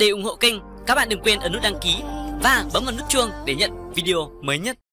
Để ủng hộ kênh, các bạn đừng quên ấn nút đăng ký và bấm vào nút chuông để nhận video mới nhất.